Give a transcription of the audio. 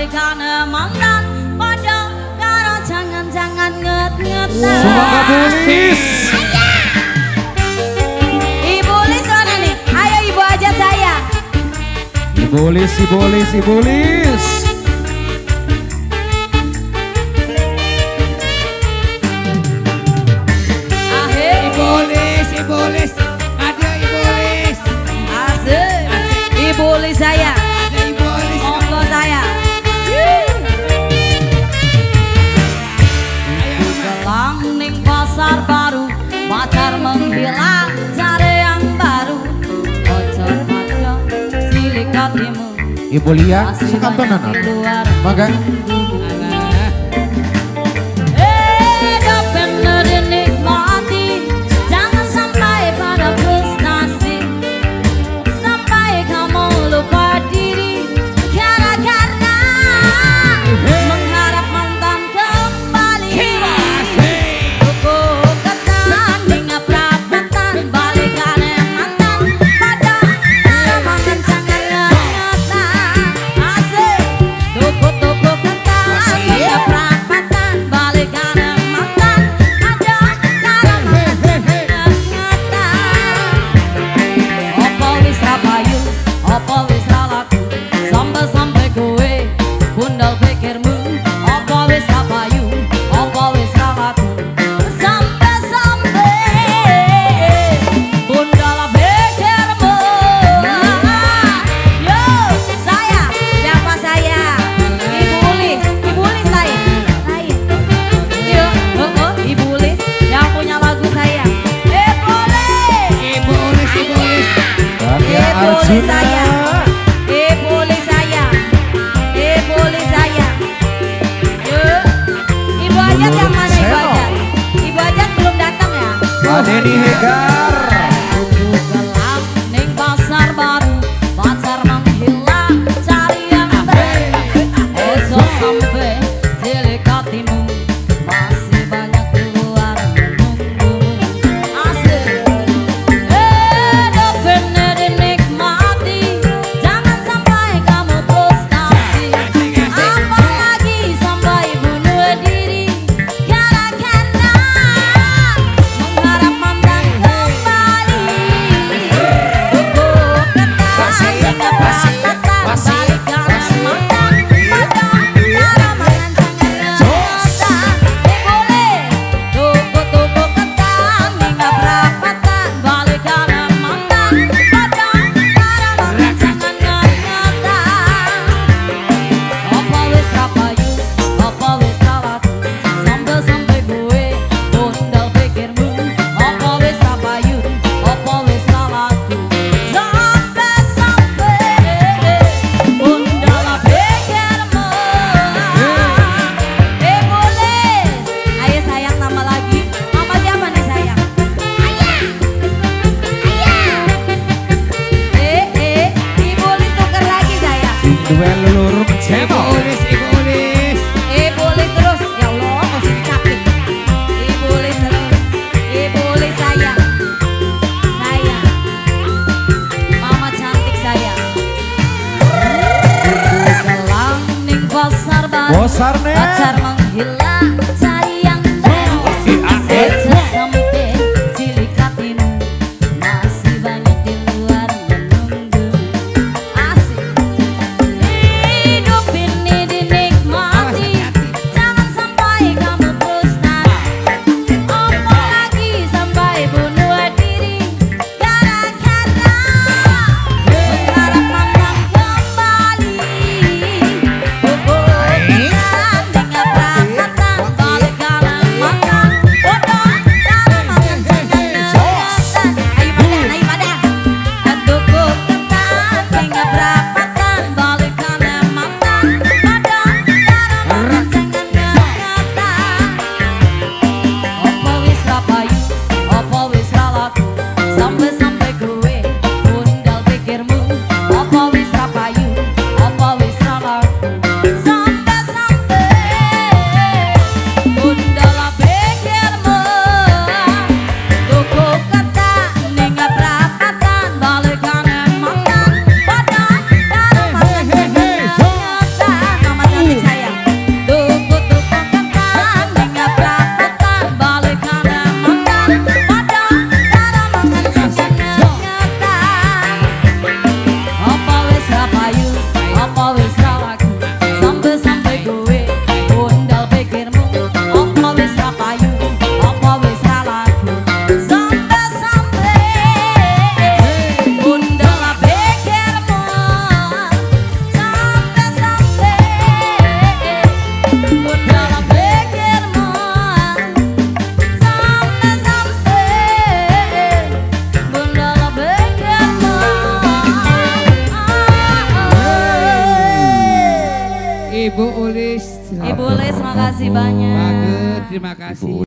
bagaikan mandan padang karo jangan-jangan nget-ngetan. Ibu Lies, Ibu Lies mana nih? Ayo ibu ajak saya. Ibu Lies, Ibu Lies, Ibu Lies. Ibu Lies, Ibu Lies. Ada Ibu Lies. Asik. Ibu Lies saya. Pasar baru, pacar menghilang, cari yang baru. Kocok-kocok silik hatimu. Ibu Lies sekantonan magang. Hidup bener dinikmati, jangan sampai pada frustasi, sampai kamu lupa diri gara-gara mengharap mantan kembali. Ini Hegar Kelam ning pasar baru, pacar menghilang, cari yang baru. Ojo sampai cilik hatimu, masih banyak keluar menunggumu. Asik. Hidup bener dinikmati, jangan sampai kamu frustasi, apalagi sampai bunuh diri gara-gara mengharap pacar menghilang, cari yang baru. Sejak sampai cilik hatimu, masih banyak di luar menunggu. Asik. Hidup ini dinikmati, jangan sampai kamu frustasi, apalagi sampai bunuh diri gara-gara mengharap mantan kembali. Bye. kasih banyak. Terima kasih.